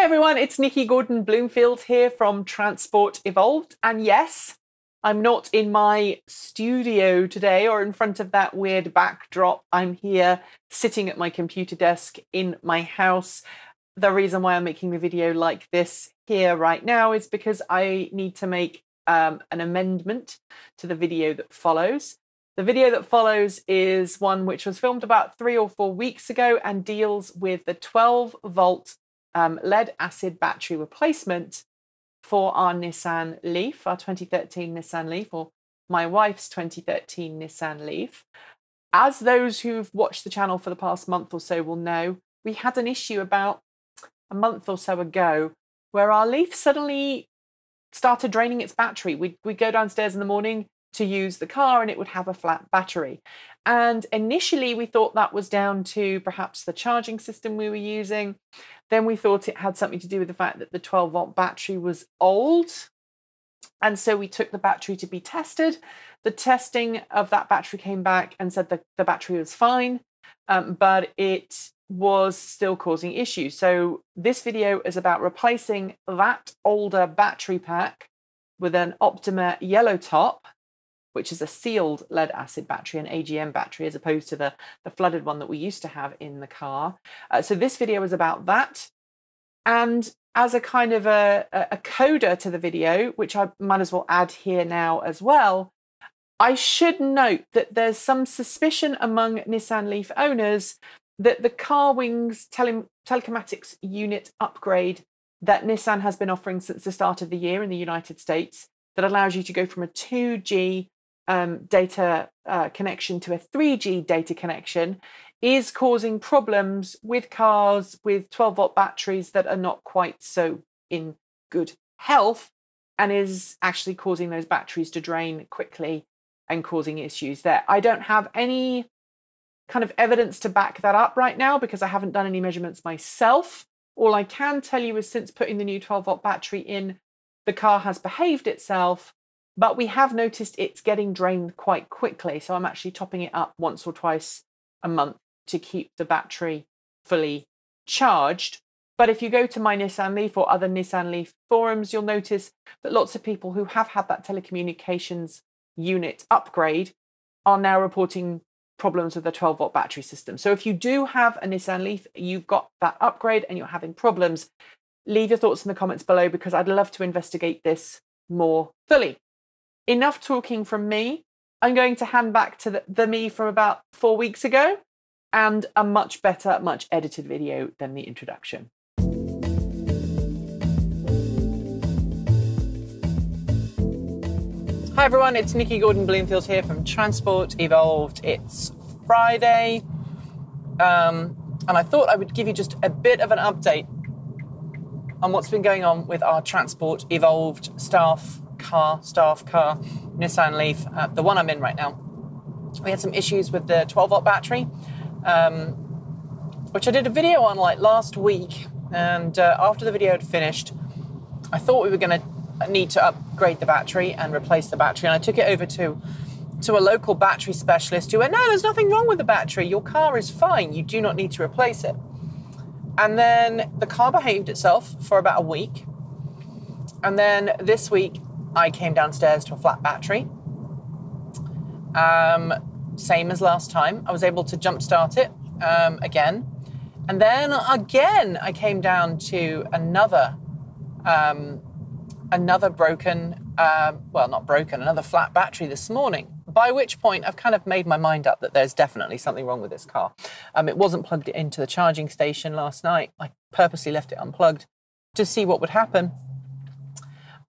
Hi everyone, it's Nikki Gordon-Bloomfield here from Transport Evolved. And yes, I'm not in my studio today or in front of that weird backdrop. I'm here sitting at my computer desk in my house. The reason why I'm making the video like this here right now is because I need to make an amendment to the video that follows. The video that follows is one which was filmed about 3 or 4 weeks ago and deals with the 12-volt lead acid battery replacement for our Nissan Leaf, our 2013 Nissan Leaf, or my wife's 2013 Nissan Leaf. As those who've watched the channel for the past month or so will know, we had an issue about a month or so ago where our Leaf suddenly started draining its battery. We'd go downstairs in the morning to use the car and it would have a flat battery. And initially we thought that was down to perhaps the charging system we were using. Then we thought it had something to do with the fact that the 12-volt battery was old. And so we took the battery to be tested. The testing of that battery came back and said that the battery was fine, but it was still causing issues. So this video is about replacing that older battery pack with an Optima YellowTop, which is a sealed lead acid battery, an AGM battery, as opposed to the flooded one that we used to have in the car. So this video is about that. And as a kind of a coda to the video, which I might as well add here now as well, I should note that there's some suspicion among Nissan Leaf owners that the CarWings telecomatics unit upgrade that Nissan has been offering since the start of the year in the United States, that allows you to go from a 2G data connection to a 3G data connection, is causing problems with cars with 12-volt batteries that are not quite so in good health, and is actually causing those batteries to drain quickly and causing issues there. I don't have any kind of evidence to back that up right now because I haven't done any measurements myself. All I can tell you is since putting the new 12-volt battery in, the car has behaved itself, but we have noticed it's getting drained quite quickly. So I'm actually topping it up once or twice a month to keep the battery fully charged. But if you go to my Nissan Leaf or other Nissan Leaf forums, you'll notice that lots of people who have had that telecommunications unit upgrade are now reporting problems with the 12-volt battery system. So if you do have a Nissan Leaf, you've got that upgrade and you're having problems, leave your thoughts in the comments below because I'd love to investigate this more fully. Enough talking from me. I'm going to hand back to the me from about 4 weeks ago and a much better, much edited video than the introduction. Hi everyone, it's Nikki Gordon-Bloomfield here from Transport Evolved. It's Friday, and I thought I would give you just a bit of an update on what's been going on with our Transport Evolved staff car, Nissan Leaf, the one I'm in right now. We had some issues with the 12-volt battery, which I did a video on like last week. And after the video had finished, I thought we were gonna need to upgrade the battery and replace the battery. And I took it over to a local battery specialist who went, no, there's nothing wrong with the battery. Your car is fine. You do not need to replace it. And then the car behaved itself for about a week. And then this week, I came downstairs to a flat battery. Same as last time. I was able to jumpstart it again. And then again, I came down to another flat battery this morning. By which point I've kind of made my mind up that there's definitely something wrong with this car. It wasn't plugged into the charging station last night. I purposely left it unplugged to see what would happen.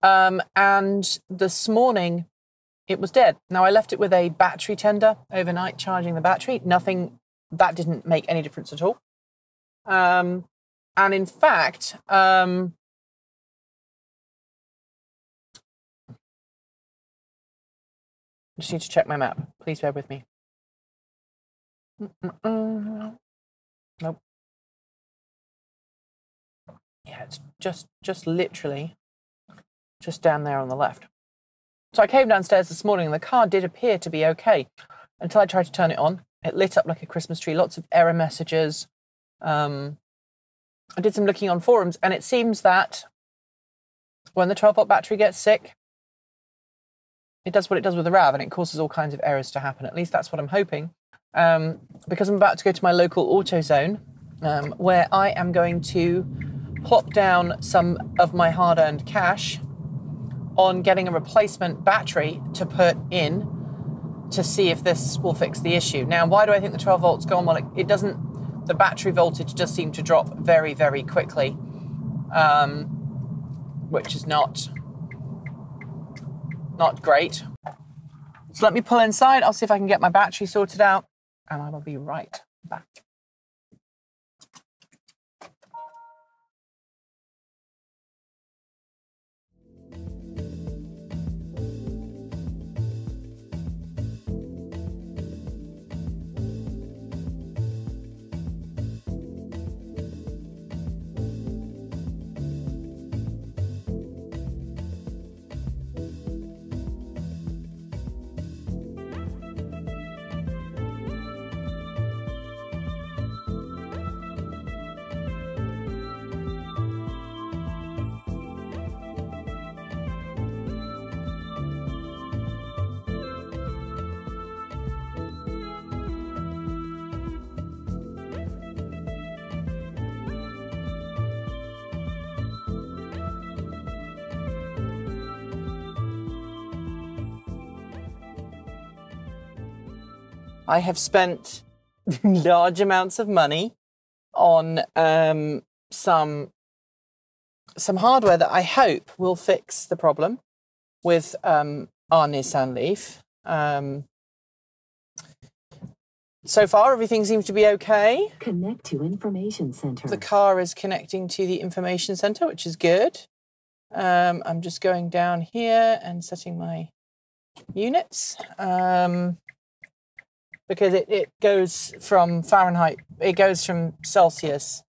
And this morning it was dead. Now I left it with a battery tender overnight charging the battery. Nothing, that didn't make any difference at all. And in fact, just need to check my map. Please bear with me. Nope. Yeah, it's just literally just down there on the left. So I came downstairs this morning and the car did appear to be okay until I tried to turn it on. It lit up like a Christmas tree, lots of error messages. I did some looking on forums, and it seems that when the 12-volt battery gets sick, it does what it does with the RAV, and it causes all kinds of errors to happen. At least that's what I'm hoping. Because I'm about to go to my local AutoZone, where I am going to plop down some of my hard-earned cash on getting a replacement battery to put in to see if this will fix the issue. Now, why do I think the 12 volts gone? Well, it doesn't, the battery voltage does seem to drop very, very quickly, which is not great. So let me pull inside. I'll see if I can get my battery sorted out, and I will be right back. I have spent large amounts of money on some hardware that I hope will fix the problem with our Nissan Leaf. So far, everything seems to be okay. Connect to information center. The car is connecting to the information center, which is good. I'm just going down here and setting my units. Because it goes from Fahrenheit, it goes from Celsius,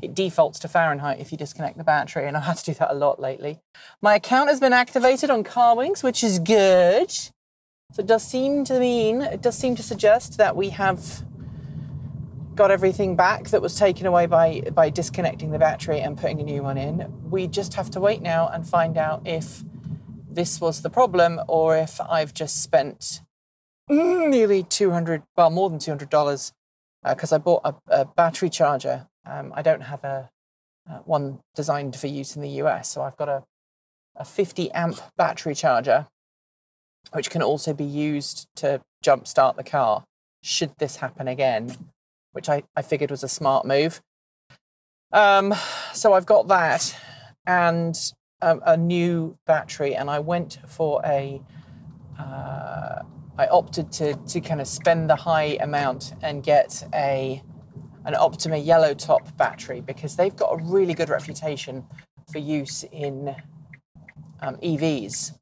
it defaults to Fahrenheit if you disconnect the battery, and I've had to do that a lot lately. My account has been activated on CarWings, which is good. So it does seem to suggest that we have got everything back that was taken away by disconnecting the battery and putting a new one in. We just have to wait now and find out if this was the problem or if I've just spent nearly $200, well, more than $200, because I bought a battery charger. I don't have one designed for use in the US, so I've got a 50 amp battery charger, which can also be used to jumpstart the car should this happen again, which I figured was a smart move. So I've got that and a new battery, and I went for I opted to kind of spend the high amount and get an Optima YellowTop battery, because they've got a really good reputation for use in EVs,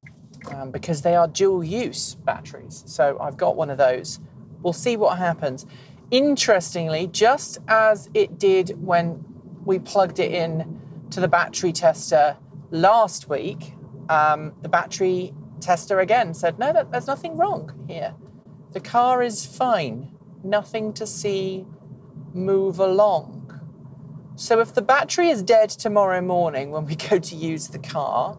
because they are dual use batteries. So I've got one of those. We'll see what happens. Interestingly, just as it did when we plugged it in to the battery tester last week, the battery tester again said, no, there's nothing wrong here. The car is fine. Nothing to see move along. So if the battery is dead tomorrow morning when we go to use the car,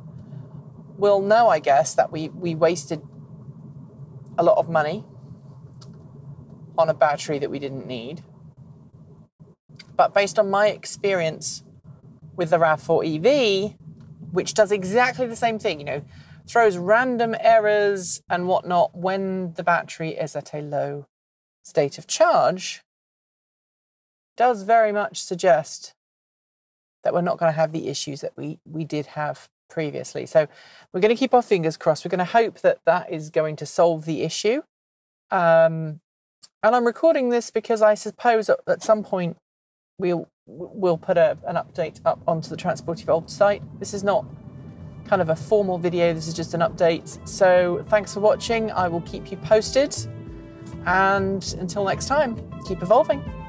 we'll know, I guess, that we wasted a lot of money on a battery that we didn't need. But based on my experience with the RAV4 EV, which does exactly the same thing, you know, throws random errors and whatnot when the battery is at a low state of charge, does very much suggest that we're not going to have the issues that we did have previously. So we're going to keep our fingers crossed. We're going to hope that that is going to solve the issue. And I'm recording this because I suppose at some point we'll put an update up onto the Transport Evolved site. This is not kind of a formal video, this is just an update. So thanks for watching. I will keep you posted, and until next time, keep evolving.